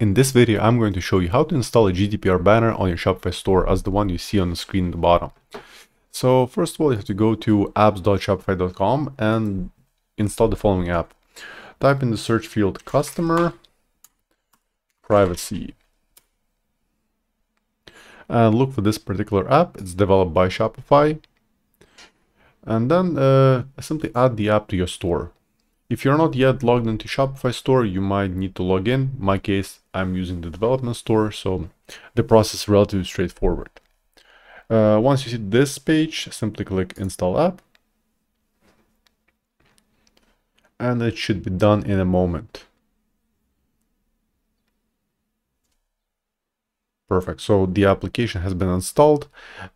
In this video, I'm going to show you how to install a GDPR banner on your Shopify store as the one you see on the screen at the bottom. So first of all, you have to go to apps.shopify.com and install the following app. Type in the search field Customer Privacy. And look for this particular app. It's developed by Shopify. And then simply add the app to your store. If you're not yet logged into Shopify store, you might need to log in. In my case, I'm using the development store, so the process is relatively straightforward. Once you see this page, simply click Install App. And it should be done in a moment. Perfect, so the application has been installed.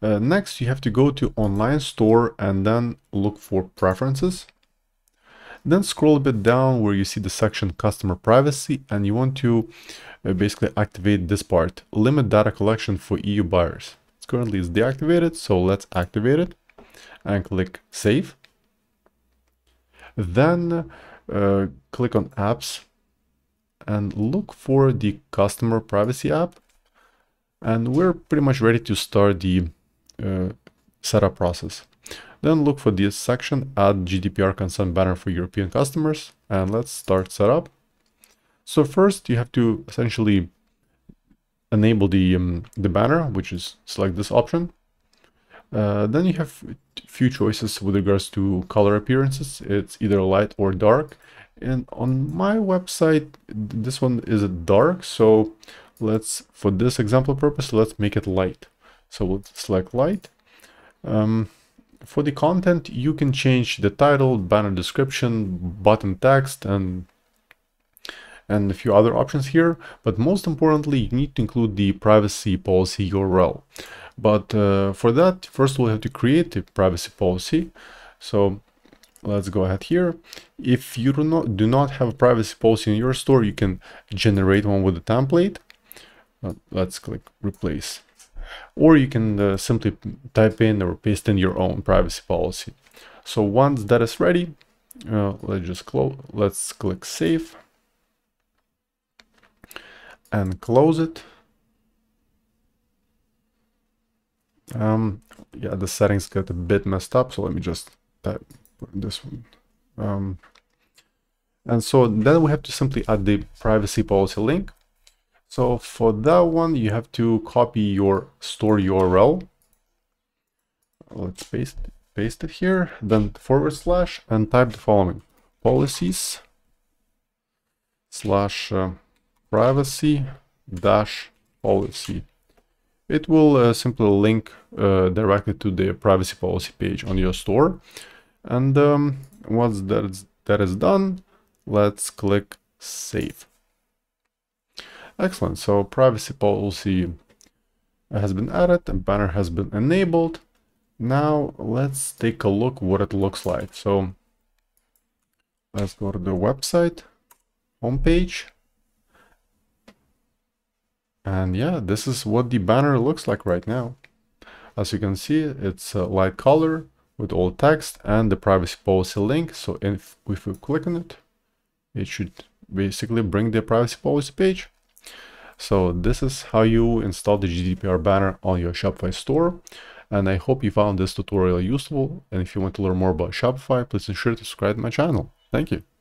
Next, you have to go to Online Store and then look for Preferences. Then scroll a bit down where you see the section Customer Privacy, and you want to basically activate this part, Limit Data Collection for EU Buyers. It's currently deactivated, so let's activate it and click Save. Then click on Apps and look for the Customer Privacy app, and we're pretty much ready to start the setup process. Then look for this section, Add GDPR Consent Banner for European Customers, and let's start setup. So first you have to essentially enable the banner, which is select this option. Then you have a few choices with regards to color appearances. It's either light or dark. And on my website, this one is dark. So let's, for this example purpose, let's make it light. So we'll select light. For the content, you can change the title, banner description, button text, and a few other options here. But most importantly, you need to include the privacy policy URL. But for that, first we'll have to create a privacy policy. So let's go ahead here. If you do not have a privacy policy in your store, you can generate one with a template. Let's click Replace. Or you can simply type in or paste in your own privacy policy. So once that is ready, let's click Save and close it. Yeah, the settings got a bit messed up, so let me just type this one. And so then we have to simply add the privacy policy link. So for that one, you have to copy your store URL. Let's paste it here, then / and type the following, policies/privacy-policy. It will simply link directly to the privacy policy page on your store. And once that is done, let's click Save. Excellent, so privacy policy has been added and banner has been enabled. Now let's take a look what it looks like. So let's go to the website homepage. And yeah, this is what the banner looks like right now. As you can see, it's a light color with all text and the privacy policy link. So if we click on it, it should basically bring the privacy policy page. So this is how you install the GDPR banner on your Shopify store. And I hope you found this tutorial useful. And if you want to learn more about Shopify, please ensure to subscribe to my channel. Thank you.